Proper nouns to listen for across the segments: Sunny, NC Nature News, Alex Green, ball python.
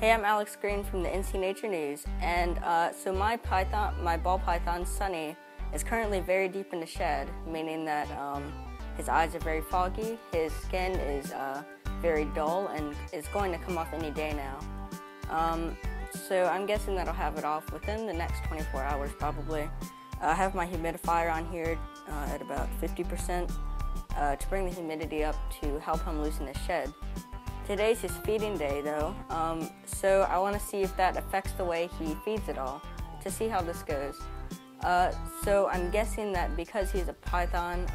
Hey, I'm Alex Green from the NC Nature News, and so my ball python, Sunny, is currently very deep in the shed, meaning that his eyes are very foggy, his skin is very dull, and is going to come off any day now. So I'm guessing that I'll have it off within the next 24 hours, probably. I have my humidifier on here at about 50% to bring the humidity up to help him loosen his shed. Today's his feeding day, though, so I want to see if that affects the way he feeds at all, to see how this goes. So I'm guessing that because he's a python,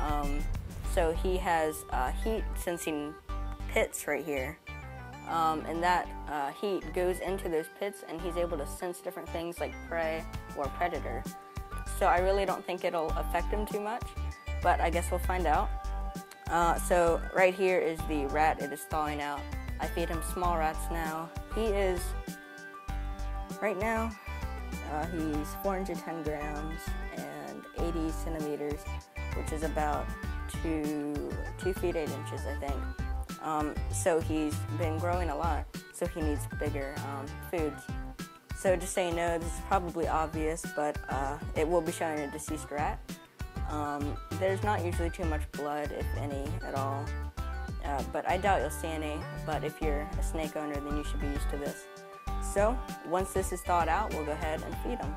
so he has heat-sensing pits right here, and that heat goes into those pits, and he's able to sense different things like prey or predator. So I really don't think it'll affect him too much, but I guess we'll find out. So right here is the rat. It is thawing out. I feed him small rats now. He is, right now, he's 410 grams and 80 centimeters, which is about 2 feet 8 inches, I think. So he's been growing a lot, so he needs bigger foods. So just so you know, this is probably obvious, but it will be showing a deceased rat. There's not usually too much blood, if any, at all, but I doubt you'll see any, but if you're a snake owner, then you should be used to this. So once this is thawed out, we'll go ahead and feed them.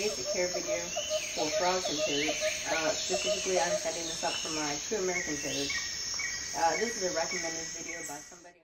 basic care video for frogs and toads. Specifically, I'm setting this up for my true American toads. This is a recommended video by somebody.